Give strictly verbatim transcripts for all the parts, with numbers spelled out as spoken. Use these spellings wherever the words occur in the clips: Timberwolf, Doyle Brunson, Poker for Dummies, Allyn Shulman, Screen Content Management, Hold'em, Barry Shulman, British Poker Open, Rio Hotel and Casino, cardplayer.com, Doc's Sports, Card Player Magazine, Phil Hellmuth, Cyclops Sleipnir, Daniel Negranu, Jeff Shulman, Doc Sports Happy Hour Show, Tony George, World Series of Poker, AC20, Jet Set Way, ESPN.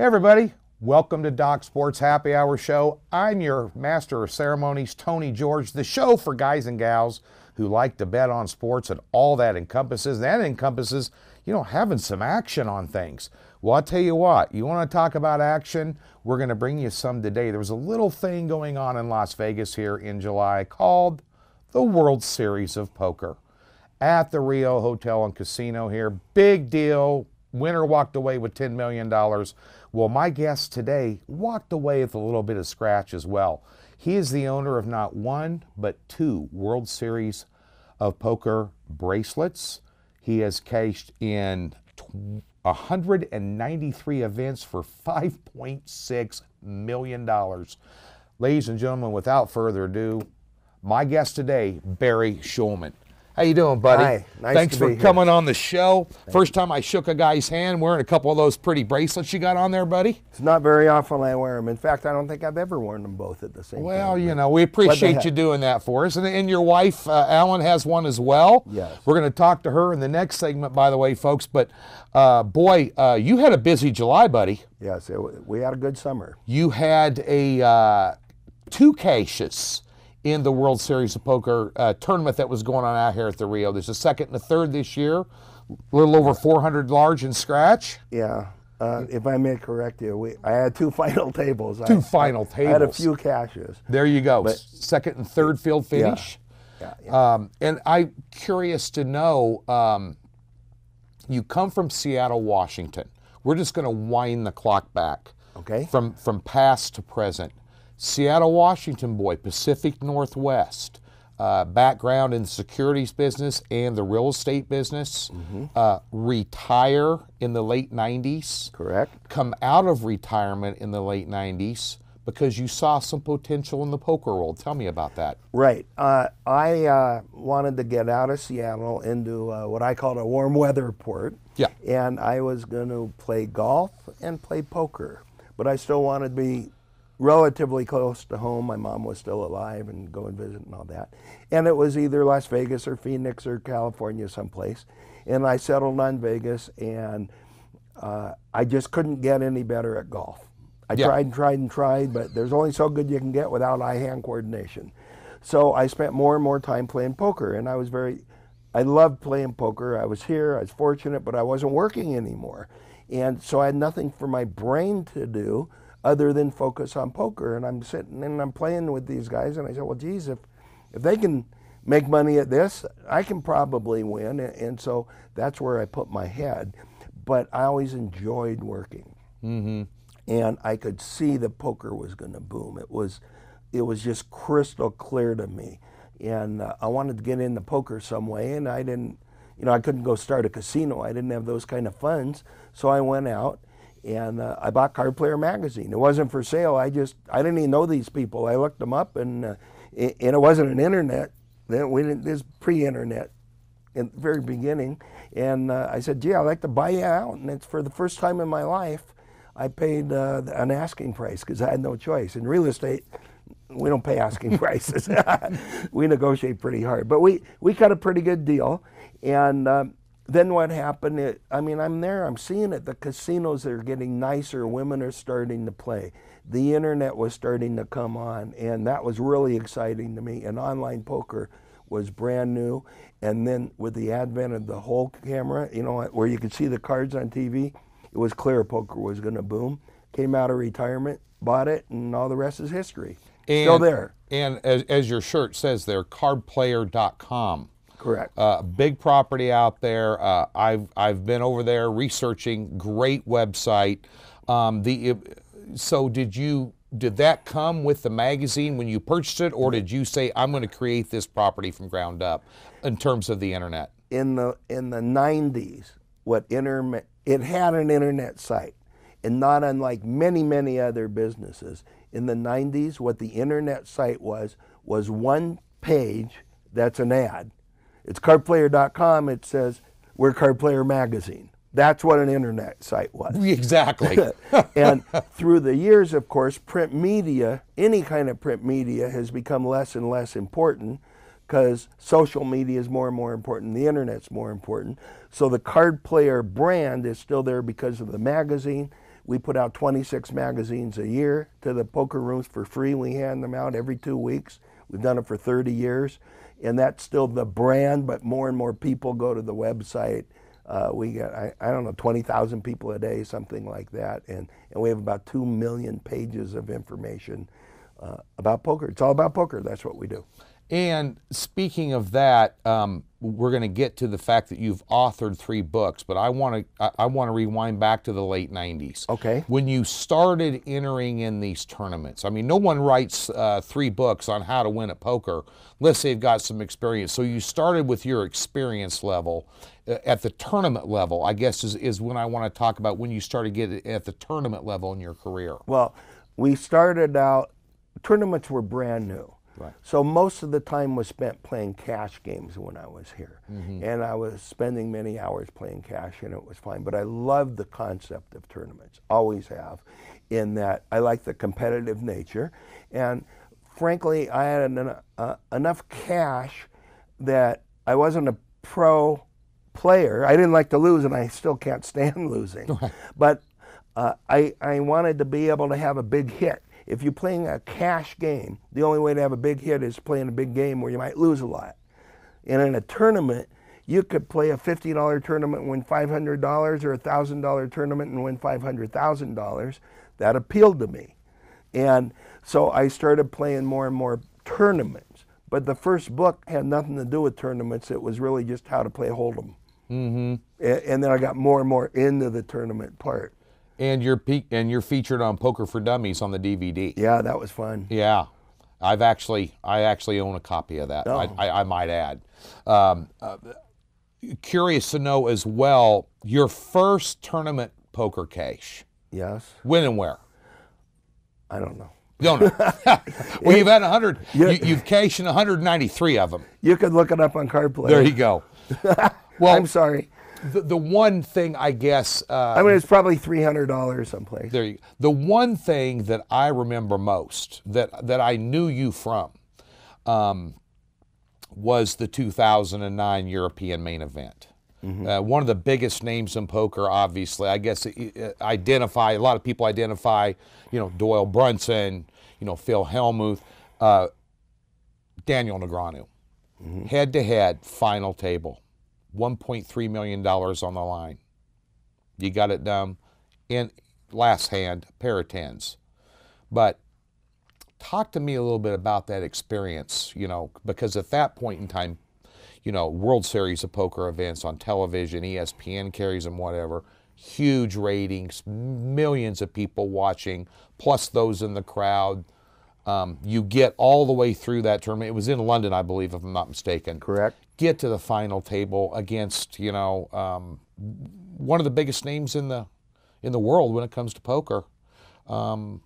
Hey everybody, welcome to Doc Sports Happy Hour Show. I'm your master of ceremonies, Tony George, the show for guys and gals who like to bet on sports and all that encompasses. That encompasses, you know, having some action on things. Well, I'll tell you what, you want to talk about action? We're going to bring you some today. There was a little thing going on in Las Vegas here in July called the World Series of Poker at the Rio Hotel and Casino here. Big deal. Winner walked away with ten million dollars. Well, my guest today walked away with a little bit of scratch as well. He is the owner of not one, but two World Series of Poker bracelets. He has cashed in one hundred ninety-three events for five point six million dollars. Ladies and gentlemen, without further ado, my guest today, Barry Shulman. How you doing, buddy? Hi, nice Thanks to be for coming here. on the show. Thank First time I shook a guy's hand wearing a couple of those pretty bracelets you got on there, buddy. It's not very often I wear them. In fact, I don't think I've ever worn them both at the same well, time. Well, you know, we appreciate you doing that for us. And, and your wife, uh, Allyn, has one as well. Yes. We're going to talk to her in the next segment, by the way, folks. But, uh, boy, uh, you had a busy July, buddy. Yes, it, we had a good summer. You had a uh, two caches in the World Series of Poker uh, tournament that was going on out here at the Rio. There's a second and a third this year, a little over four hundred large in scratch. Yeah, uh, if I may correct you, we, I had two final tables. Two I, final I, tables. I had a few caches. There you go, but second and third field finish. Yeah, yeah, yeah. Um, and I'm curious to know, um, you come from Seattle, Washington. We're just gonna wind the clock back. Okay. From, from past to present. Seattle, Washington boy, Pacific Northwest, uh, background in the securities business and the real estate business, mm-hmm. uh, retire in the late nineties. Correct. Come out of retirement in the late nineties because you saw some potential in the poker world. Tell me about that. Right. Uh, I uh, wanted to get out of Seattle into uh, what I called a warm weather port. Yeah. And I was going to play golf and play poker, but I still wanted to be relatively close to home. My mom was still alive and go and visit and all that. And it was either Las Vegas or Phoenix or California someplace. And I settled on Vegas, and uh, I just couldn't get any better at golf. I yeah. tried and tried and tried, but there's only so good you can get without eye-hand coordination. So I spent more and more time playing poker, and I was very, I loved playing poker. I was here, I was fortunate, but I wasn't working anymore. And so I had nothing for my brain to do other than focus on poker. And I'm sitting and I'm playing with these guys, and I said, well, geez, if, if they can make money at this, I can probably win. And, and so that's where I put my head. But I always enjoyed working. Mm-hmm. And I could see the poker was gonna boom. It was, it was just crystal clear to me. And uh, I wanted to get into poker some way, and I didn't, you know, I couldn't go start a casino. I didn't have those kind of funds. So I went out, and uh, I bought Card Player Magazine. It wasn't for sale. I just, I didn't even know these people. I looked them up, and uh, it, and it wasn't an internet. We didn't, this pre-internet in the very beginning. And uh, I said, gee, I'd like to buy you out. And it's for the first time in my life, I paid uh, an asking price because I had no choice. In real estate, we don't pay asking prices. We negotiate pretty hard. But we, we got a pretty good deal. And um, then what happened, it, I mean, I'm there, I'm seeing it. The casinos are getting nicer, women are starting to play. The internet was starting to come on, and that was really exciting to me. And online poker was brand new. And then with the advent of the whole camera, you know, where you could see the cards on T V, it was clear poker was gonna boom. Came out of retirement, bought it, and all the rest is history. And, still there. And as, as your shirt says there, card player dot com. Correct. Uh, big property out there. Uh, I've I've been over there researching. Great website. Um, the so did you did that come with the magazine when you purchased it, or did you say I'm going to create this property from ground up in terms of the internet? In the in the nineties, what internet it had an internet site, and not unlike many many other businesses in the nineties, what the internet site was was one page that's an ad. It's card player dot com. It says, we're Card Player Magazine. That's what an internet site was. Exactly. And through the years, of course, print media, any kind of print media, has become less and less important because social media is more and more important. The internet's more important. So the Card Player brand is still there because of the magazine. We put out twenty-six magazines a year to the poker rooms for free. We hand them out every two weeks. We've done it for thirty years. And that's still the brand, but more and more people go to the website. Uh, we get, I, I don't know, twenty thousand people a day, something like that. And, and we have about two million pages of information uh, about poker. It's all about poker. That's what we do. And speaking of that, um, we're going to get to the fact that you've authored three books, but I want to I, I want to rewind back to the late nineties. Okay. When you started entering in these tournaments, I mean, no one writes uh, three books on how to win at poker unless they've got some experience. So you started with your experience level uh, at the tournament level. I guess is is when I want to talk about when you started getting at the tournament level in your career. Well, we started out. Tournaments were brand new. Right. So most of the time was spent playing cash games when I was here. Mm-hmm. And I was spending many hours playing cash, and it was fine. But I loved the concept of tournaments, always have, in that I like the competitive nature. And frankly, I had an, uh, enough cash that I wasn't a pro player. I didn't like to lose, and I still can't stand losing. Right. But uh, I, I wanted to be able to have a big hit. If you're playing a cash game, the only way to have a big hit is playing a big game where you might lose a lot. And in a tournament, you could play a fifty dollar tournament and win five hundred dollars or a one thousand dollar tournament and win five hundred thousand dollars. That appealed to me. And so I started playing more and more tournaments. But the first book had nothing to do with tournaments. It was really just how to play Hold'em. Mm-hmm. And then I got more and more into the tournament part. And you're pe and you're featured on Poker for Dummies on the D V D. Yeah, that was fun. Yeah, I've actually I actually own a copy of that. Oh. I, I, I might add. Um, uh, curious to know as well your first tournament poker cash. Yes. When and where? I don't know. Don't know. Well, it, you've had a hundred. You, you've cashed in one hundred ninety-three of them. You could look it up on Card Player. There you go. Well, I'm sorry. The, the one thing I guess uh, I mean it's probably three hundred dollars someplace. There you go. The one thing that I remember most that that I knew you from um, was the two thousand and nine European main event. Mm-hmm. Uh, one of the biggest names in poker, obviously. I guess it, it identify a lot of people identify, you know, Doyle Brunson, you know, Phil Hellmuth, uh, Daniel Negranu, mm-hmm. head to head final table. one point three million dollars on the line. You got it done. And last hand, pair of tens. But talk to me a little bit about that experience, you know, because at that point in time, you know, World Series of Poker events on television, E S P N carries them, whatever, huge ratings, millions of people watching, plus those in the crowd. Um, you get all the way through that tournament. It was in London, I believe, if I'm not mistaken. Correct. Get to the final table against, you know, um, one of the biggest names in the in the world when it comes to poker. Um,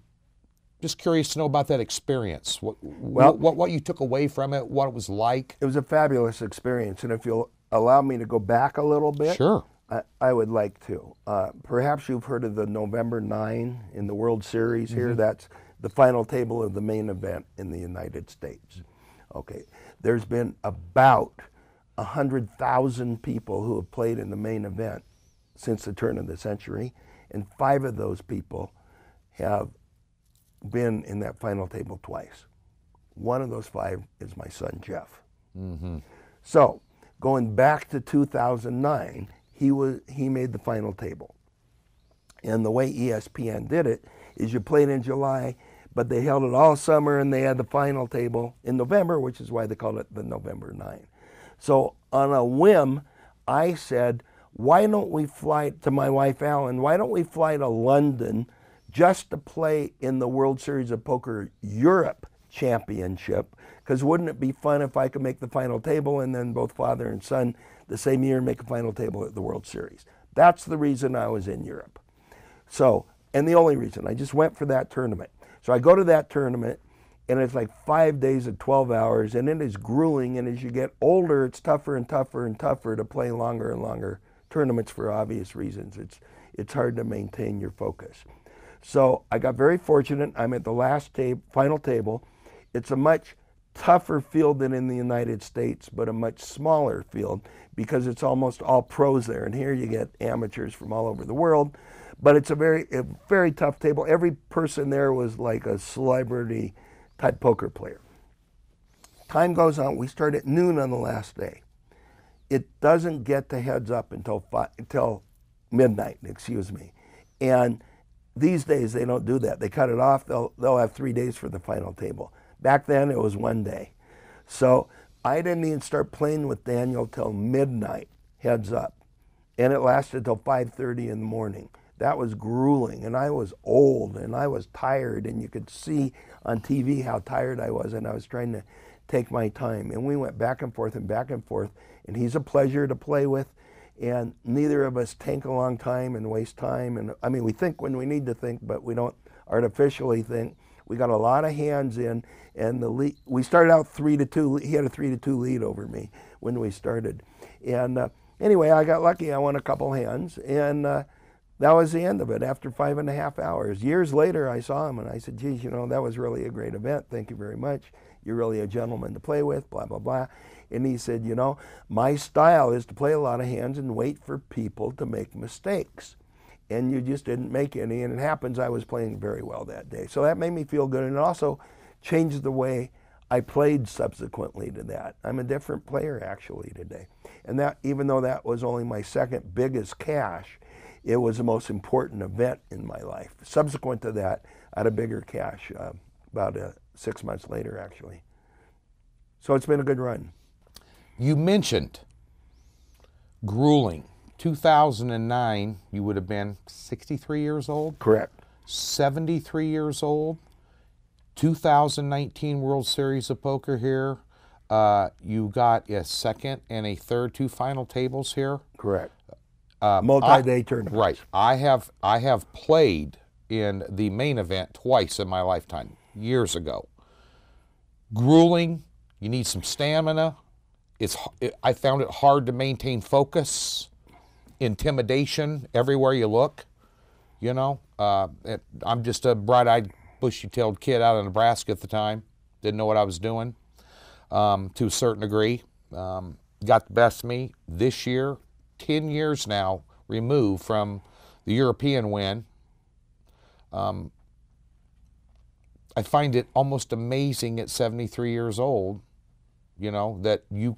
just curious to know about that experience. What, well, what, what what you took away from it, what it was like. It was a fabulous experience, and if you'll allow me to go back a little bit. Sure. I, I would like to. Uh, perhaps you've heard of the November nine in the World Series here. Mm-hmm. That's the final table of the main event in the United States. Okay, there's been about one hundred thousand people who have played in the main event since the turn of the century, and five of those people have been in that final table twice. One of those five is my son, Jeff. Mm-hmm. So, going back to two thousand nine, he was he made the final table. And the way E S P N did it is you played in July, but they held it all summer, and they had the final table in November, which is why they called it the November nine. So on a whim, I said, why don't we fly to my wife, Allyn, why don't we fly to London just to play in the World Series of Poker Europe Championship? Because wouldn't it be fun if I could make the final table and then both father and son the same year make a final table at the World Series? That's the reason I was in Europe. So, and the only reason, I just went for that tournament. So I go to that tournament, and it's like five days of twelve hours, and it is grueling, and as you get older, it's tougher and tougher and tougher to play longer and longer tournaments for obvious reasons. It's, it's hard to maintain your focus. So I got very fortunate. I'm at the last ta- final table. It's a much tougher field than in the United States, but a much smaller field because it's almost all pros there, and here you get amateurs from all over the world. But it's a very, a very tough table. Every person there was like a celebrity type poker player. Time goes on. We start at noon on the last day. It doesn't get to heads up until five, until midnight, excuse me. And these days they don't do that. They cut it off. They'll, they'll have three days for the final table. Back then it was one day. So I didn't even start playing with Daniel till midnight, heads up. And it lasted till five thirty in the morning. That was grueling, and I was old, and I was tired, and you could see on T V how tired I was, and I was trying to take my time. And we went back and forth and back and forth, and he's a pleasure to play with, and neither of us tank a long time and waste time. And I mean, we think when we need to think, but we don't artificially think. We got a lot of hands in, and the lead, we started out three to two. He had a three to two lead over me when we started. And uh, anyway, I got lucky. I won a couple hands, and uh, that was the end of it. After five and a half hours, years later, I saw him, and I said, "Geez, you know, that was really a great event. Thank you very much. You're really a gentleman to play with." Blah blah blah. And he said, "You know, my style is to play a lot of hands and wait for people to make mistakes. And you just didn't make any, and it happens I was playing very well that day." So that made me feel good, and it also changed the way I played subsequently to that. I'm a different player actually today. And that, even though that was only my second biggest cash, it was the most important event in my life. Subsequent to that, I had a bigger cash uh, about uh, six months later actually. So it's been a good run. You mentioned grueling. two thousand nine, you would have been sixty-three years old? Correct. seventy-three years old. two thousand nineteen World Series of Poker here. Uh, you got a second and a third, two final tables here. Correct. Uh, Multi-day tournaments. Right. I have, I have played in the main event twice in my lifetime, years ago. Grueling. You need some stamina. It's, it, I found it hard to maintain focus. Intimidation everywhere you look, you know. Uh, it, I'm just a bright-eyed, bushy-tailed kid out of Nebraska at the time. Didn't know what I was doing um, to a certain degree. Um, got the best of me this year. Ten years now removed from the European win. Um, I find it almost amazing at seventy-three years old, you know, that you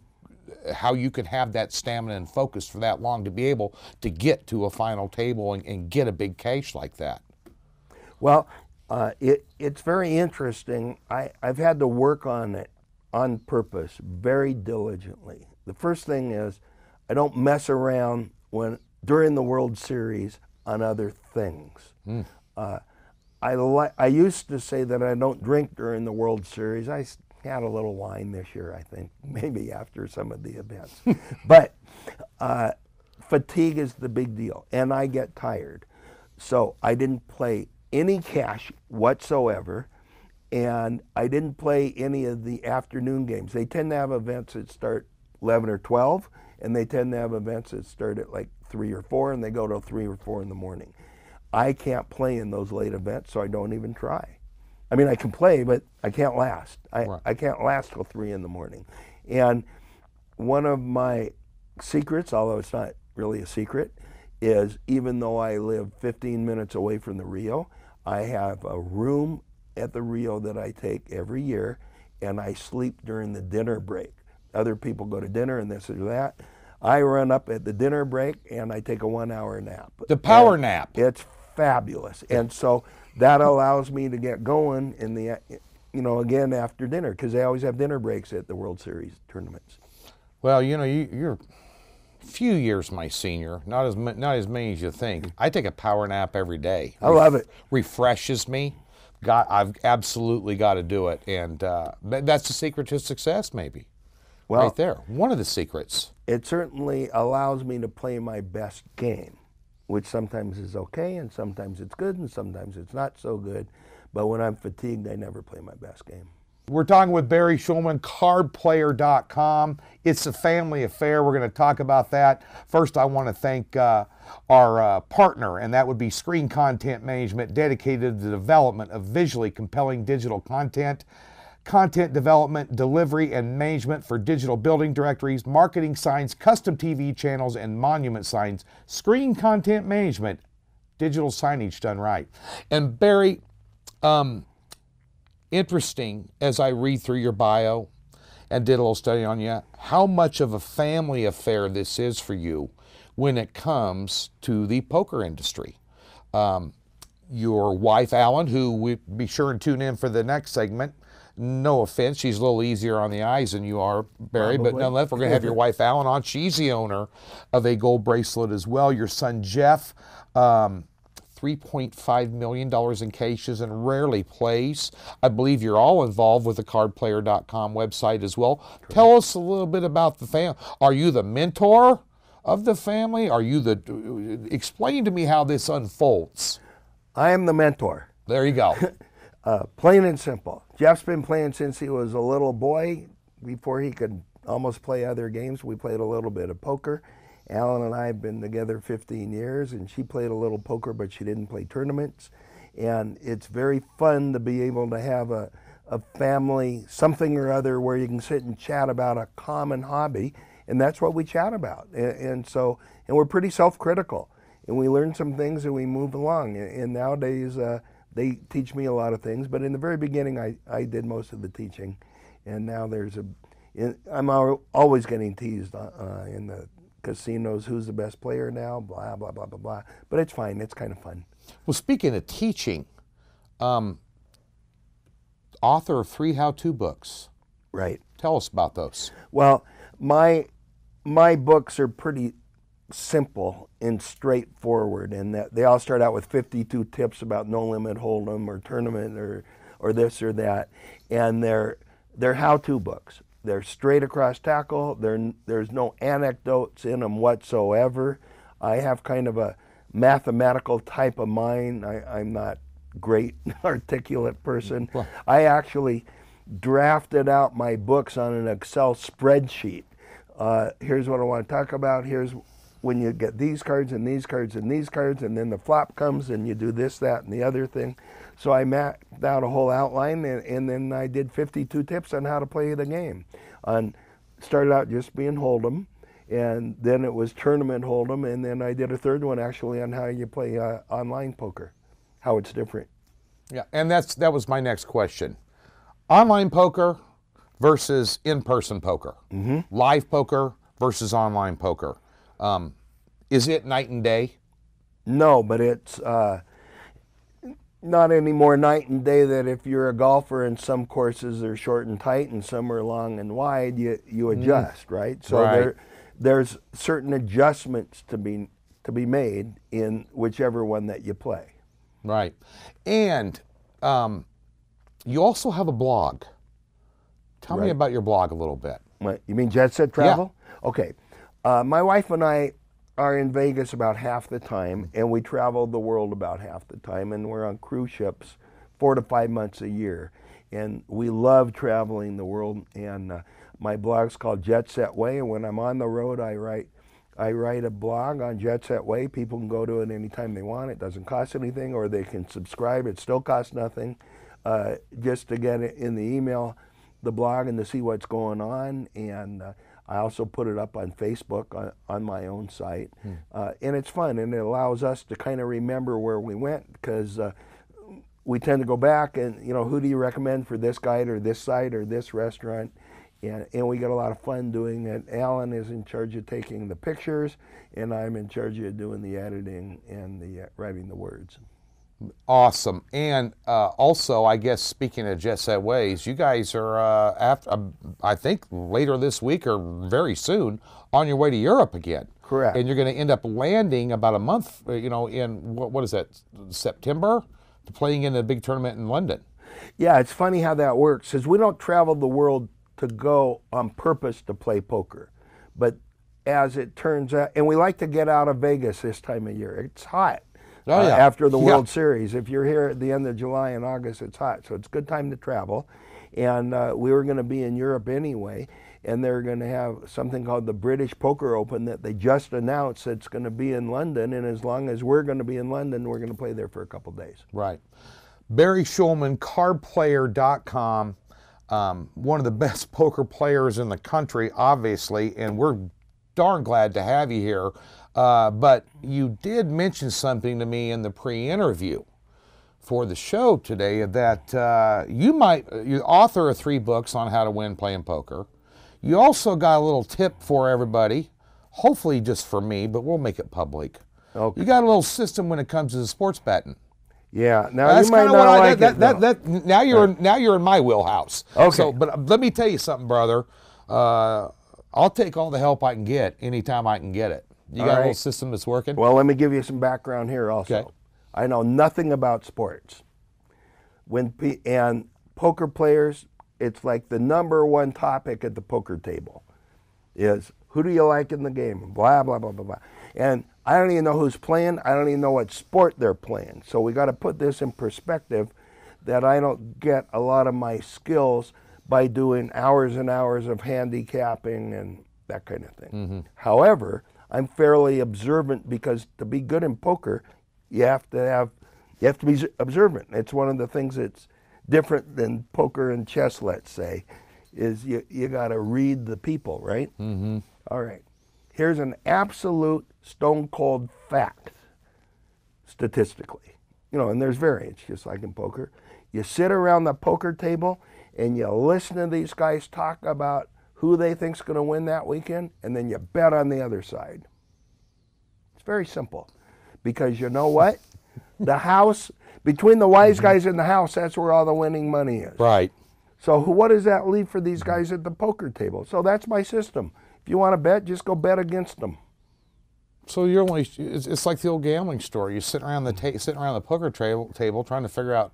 how you can have that stamina and focus for that long to be able to get to a final table and, and get a big cash like that. Well, uh, it, it's very interesting. I, I've had to work on it on purpose, very diligently. The first thing is I don't mess around when during the World Series on other things. Mm. Uh, I, li I used to say that I don't drink during the World Series. I had a little wine this year, I think, maybe after some of the events. But uh, fatigue is the big deal, and I get tired. So I didn't play any cash whatsoever, and I didn't play any of the afternoon games. They tend to have events that start eleven or twelve, and they tend to have events that start at like three or four, and they go till three or four in the morning. I can't play in those late events, so I don't even try. I mean, I can play, but I can't last. I, right. I can't last till three in the morning. And one of my secrets, although it's not really a secret, is even though I live fifteen minutes away from the Rio, I have a room at the Rio that I take every year, and I sleep during the dinner break. Other people go to dinner and this or that. I run up at the dinner break, and I take a one-hour nap. The power and nap. It's fabulous. And so that allows me to get going in the, you know, again after dinner, because they always have dinner breaks at the World Series tournaments. Well, you know, you, you're a few years my senior, not as not as many as you think. I take a power nap every day. I love it. Refreshes me. Got, I've absolutely got to do it, and uh, that's the secret to success, maybe. Well, right there, one of the secrets. It certainly allows me to play my best game, which sometimes is okay, and sometimes it's good, and sometimes it's not so good. But when I'm fatigued, I never play my best game. We're talking with Barry Shulman, card player dot com. It's a family affair. We're going to talk about that. First, I want to thank uh, our uh, partner, and that would be Screen Content Management, dedicated to the development of visually compelling digital content. Content development, delivery, and management for digital building directories, marketing signs, custom T V channels, and monument signs. Screen Content Management, digital signage done right. And Barry, um, interesting as I read through your bio and did a little study on you, how much of a family affair this is for you when it comes to the poker industry. Um, your wife, Allyn, who we be sure and tune in for the next segment. No offense, she's a little easier on the eyes than you are, Barry, Probably. but nonetheless, we're going to have your wife, Allyn, on. She's the owner of a gold bracelet as well. Your son, Jeff, um, three point five million dollars in caches and rarely plays. I believe you're all involved with the card player dot com website as well. Correct. Tell us a little bit about the family. Are you the mentor of the family? Are you the, explain to me how this unfolds. I am the mentor. There you go. Uh, plain and simple. Jeff's been playing since he was a little boy. Before he could almost play other games, we played a little bit of poker. Allyn and I have been together fifteen years, and she played a little poker, but she didn't play tournaments. And it's very fun to be able to have a, a family, something or other, where you can sit and chat about a common hobby, and that's what we chat about. And, and so, and we're pretty self-critical, and we learn some things and we move along. And, and nowadays, uh, they teach me a lot of things, but in the very beginning, I, I did most of the teaching, and now there's a, I'm always getting teased uh, in the casinos, who's the best player now, blah, blah, blah, blah, blah, but it's fine, it's kind of fun. Well, speaking of teaching, um, author of three how-to books. Right. Tell us about those. Well, my, my books are pretty simple and straightforward, and that they all start out with fifty-two tips about no limit hold'em or tournament or or this or that, and they're they're how-to books. They're straight across tackle. They're, there's no anecdotes in them whatsoever. I have kind of a mathematical type of mind. I, I'm not a great articulate person. Well, I actually drafted out my books on an Excel spreadsheet. Uh, here's what I want to talk about. Here's when you get these cards and these cards and these cards, and then the flop comes and you do this, that, and the other thing. So I mapped out a whole outline, and, and then I did fifty-two tips on how to play the game. On started out just being hold'em, and then it was tournament hold'em, and then I did a third one actually on how you play uh, online poker, how it's different. Yeah, and that's that was my next question. Online poker versus in-person poker. Mm-hmm. Live poker versus online poker. Um, is it night and day? No, but it's uh, not any more night and day that if you're a golfer and some courses are short and tight and some are long and wide, you, you adjust, mm. right? So right. There, there's certain adjustments to be, to be made in whichever one that you play. Right. And um, you also have a blog. Tell right. me about your blog a little bit. What, you mean Jet Set Travel? Yeah. Okay. Uh, my wife and I are in Vegas about half the time, and we travel the world about half the time, and we're on cruise ships four to five months a year. And we love traveling the world, and uh, my blog's called Jet Set Way, and when I'm on the road, I write I write a blog on Jet Set Way. People can go to it anytime they want. It doesn't cost anything, or they can subscribe. It still costs nothing, uh, just to get it in the email, the blog, and to see what's going on. And uh, I also put it up on Facebook, on, on my own site, hmm. uh, and it's fun, and it allows us to kind of remember where we went, because uh, we tend to go back and, you know, who do you recommend for this guide or this site or this restaurant, and, and we get a lot of fun doing it. Allyn is in charge of taking the pictures, and I'm in charge of doing the editing and the uh, writing the words. Awesome. And uh, also, I guess, speaking of Jet Set Ways, you guys are, uh, after, uh, I think, later this week or very soon, on your way to Europe again. Correct. And you're going to end up landing about a month, you know, in, what, what is that, September, to playing in a big tournament in London. Yeah, it's funny how that works, because we don't travel the world to go on purpose to play poker. But as it turns out, and we like to get out of Vegas this time of year. It's hot. Oh, yeah. uh, after the World yeah. Series. If you're here at the end of July and August, it's hot, so it's a good time to travel. And uh, we were going to be in Europe anyway, and they're going to have something called the British Poker Open that they just announced that's going to be in London, and as long as we're going to be in London, we're going to play there for a couple days. Right. Barry Shulman, card player dot com, um, one of the best poker players in the country, obviously, and we're darn glad to have you here. Uh, but you did mention something to me in the pre-interview for the show today that uh, you might, you're author of three books on how to win playing poker. You also got a little tip for everybody, hopefully just for me, but we'll make it public. Okay. You got a little system when it comes to the sports betting. Yeah. Now that's you might not I, like that, it, that, no. that, that, Now you're right. now you're in my wheelhouse. Okay. So, but let me tell you something, brother. Uh, I'll take all the help I can get anytime I can get it. You all got right. a little system that's working? Well, let me give you some background here also. Okay. I know nothing about sports. When and poker players, it's like the number one topic at the poker table is who do you like in the game? Blah blah blah blah blah. And I don't even know who's playing. I don't even know what sport they're playing. So we got to put this in perspective that I don't get a lot of my skills by doing hours and hours of handicapping and that kind of thing. Mm-hmm. However, I'm fairly observant because to be good in poker, you have to have, you have to be observant. It's one of the things that's different than poker and chess, let's say, is you, you got to read the people, right? Mm-hmm. All right. Here's an absolute stone cold fact, statistically. You know, and there's variance, just like in poker. You sit around the poker table and you listen to these guys talk about who they think's gonna win that weekend, and then you bet on the other side. It's very simple, because you know what? The house, between the wise guys in the house, that's where all the winning money is. Right. So what does that leave for these guys at the poker table? So that's my system. If you want to bet, just go bet against them. So you're only, it's like the old gambling store. You sit around the ta sitting around the poker table, table trying to figure out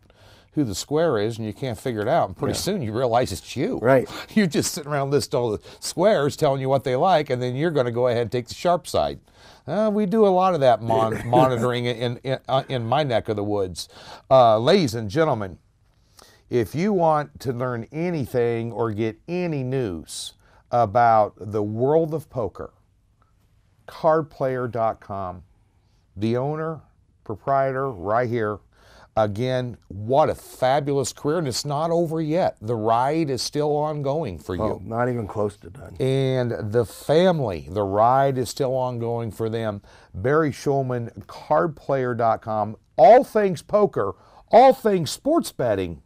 who the square is, and you can't figure it out. And pretty yeah. soon you realize it's you. Right. You're just sitting around list all the squares telling you what they like, and then you're going to go ahead and take the sharp side. Uh, we do a lot of that mon monitoring in, in, uh, in my neck of the woods. Uh, ladies and gentlemen, if you want to learn anything or get any news about the world of poker, card player dot com, the owner, proprietor, right here. Again, what a fabulous career, and it's not over yet. The ride is still ongoing for you. Oh, not even close to done. And the family, the ride is still ongoing for them. Barry Shulman, card player dot com, all things poker, all things sports betting.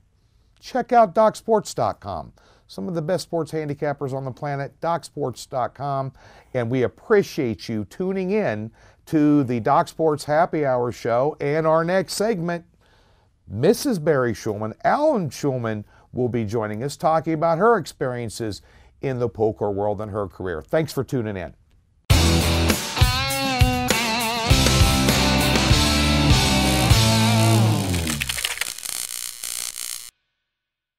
Check out doc sports dot com. Some of the best sports handicappers on the planet, doc sports dot com. And we appreciate you tuning in to the Doc Sports Happy Hour Show. And our next segment, Missus Barry Shulman, Allyn Shulman, will be joining us talking about her experiences in the poker world and her career. Thanks for tuning in.